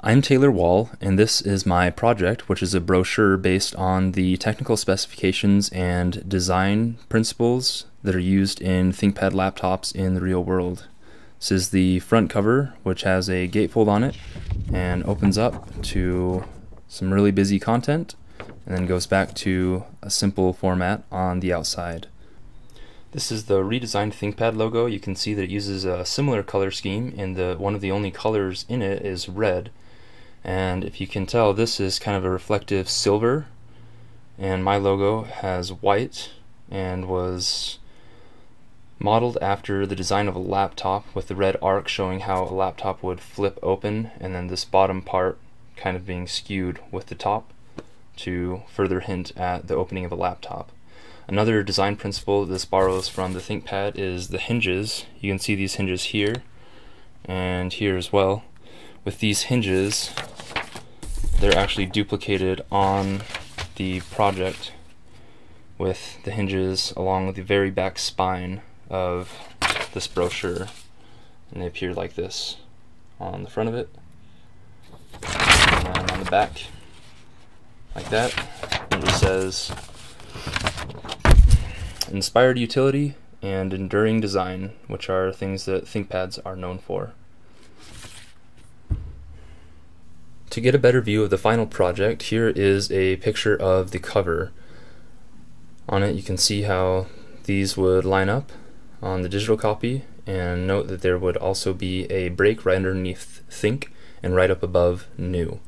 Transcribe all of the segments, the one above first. I'm Taylor Wall, and this is my project, which is a brochure based on the technical specifications and design principles that are used in ThinkPad laptops in the real world. This is the front cover, which has a gatefold on it and opens up to some really busy content and then goes back to a simple format on the outside. This is the redesigned ThinkPad logo. You can see that it uses a similar color scheme, and one of the only colors in it is red. And if you can tell, this is kind of a reflective silver, and my logo has white and was modeled after the design of a laptop, with the red arc showing how a laptop would flip open and then this bottom part kind of being skewed with the top to further hint at the opening of a laptop. Another design principle this borrows from the ThinkPad is the hinges. You can see these hinges here and here as well. With these hinges, they're actually duplicated on the project with the hinges along the very back spine of this brochure, and they appear like this on the front of it and on the back like that. It just says inspired utility and enduring design, which are things that ThinkPads are known for. To get a better view of the final project, here is a picture of the cover. On it you can see how these would line up on the digital copy, and note that there would also be a break right underneath Think and right up above New.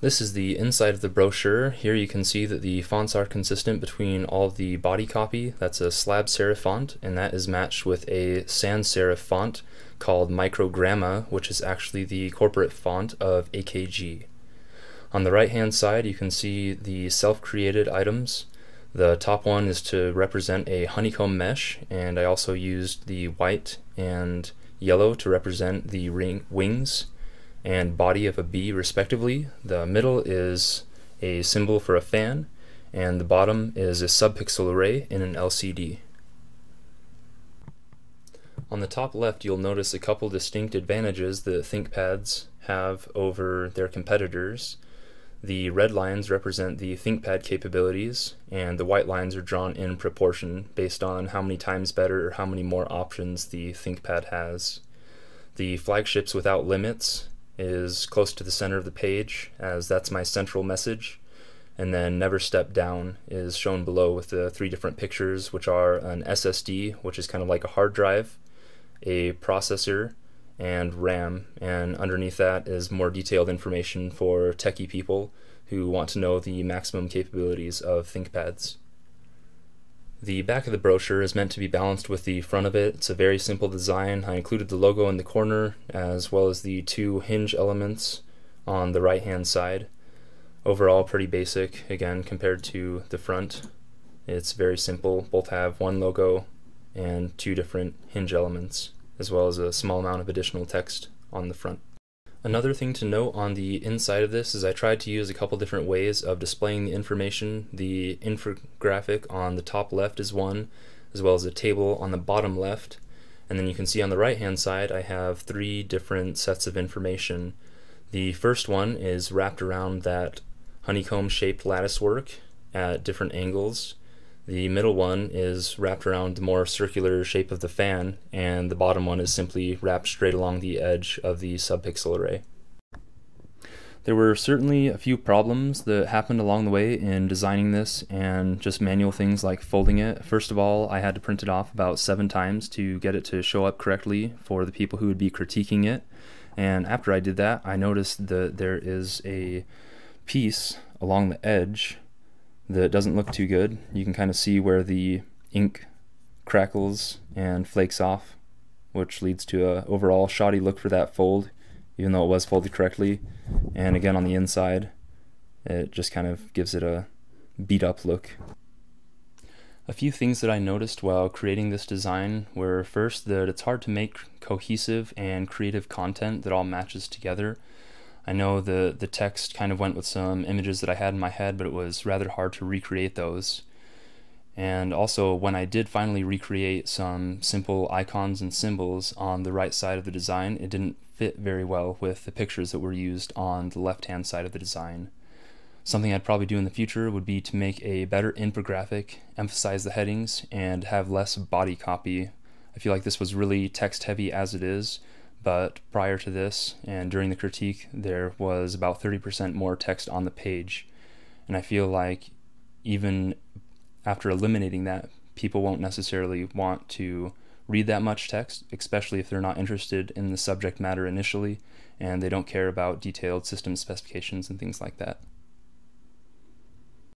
This is the inside of the brochure. Here you can see that the fonts are consistent between all the body copy. That's a slab serif font, and that is matched with a sans serif font called Microgramma, which is actually the corporate font of AKG. On the right hand side you can see the self-created items. The top one is to represent a honeycomb mesh, and I also used the white and yellow to represent the wings and body of a bee respectively. The middle is a symbol for a fan, and the bottom is a subpixel array in an LCD. On the top left you'll notice a couple distinct advantages that ThinkPads have over their competitors. The red lines represent the ThinkPad capabilities, and the white lines are drawn in proportion based on how many times better or how many more options the ThinkPad has. The flagships without limits is close to the center of the page, as that's my central message, and then Never Step Down is shown below with the three different pictures, which are an SSD, which is kind of like a hard drive, a processor, and RAM, and underneath that is more detailed information for techie people who want to know the maximum capabilities of ThinkPads. The back of the brochure is meant to be balanced with the front of it. It's a very simple design. I included the logo in the corner as well as the two hinge elements on the right hand side. Overall pretty basic, again, compared to the front. It's very simple. Both have one logo and two different hinge elements, as well as a small amount of additional text on the front. Another thing to note on the inside of this is I tried to use a couple different ways of displaying the information. The infographic on the top left is one, as well as a table on the bottom left, and then you can see on the right hand side I have three different sets of information. The first one is wrapped around that honeycomb shaped lattice work at different angles. The middle one is wrapped around the more circular shape of the fan, and the bottom one is simply wrapped straight along the edge of the subpixel array. There were certainly a few problems that happened along the way in designing this, and just manual things like folding it. First of all, I had to print it off about 7 times to get it to show up correctly for the people who would be critiquing it. And after I did that, I noticed that there is a piece along the edge that doesn't look too good. You can kind of see where the ink crackles and flakes off, which leads to an overall shoddy look for that fold, even though it was folded correctly. And again, on the inside, it just kind of gives it a beat-up look. A few things that I noticed while creating this design were, first, that it's hard to make cohesive and creative content that all matches together. I know the text kind of went with some images that I had in my head, but it was rather hard to recreate those. And also, when I did finally recreate some simple icons and symbols on the right side of the design, it didn't fit very well with the pictures that were used on the left-hand side of the design. Something I'd probably do in the future would be to make a better infographic, emphasize the headings, and have less body copy. I feel like this was really text-heavy as it is, but prior to this and during the critique, there was about 30% more text on the page. And I feel like even after eliminating that, people won't necessarily want to read that much text, especially if they're not interested in the subject matter initially, and they don't care about detailed system specifications and things like that.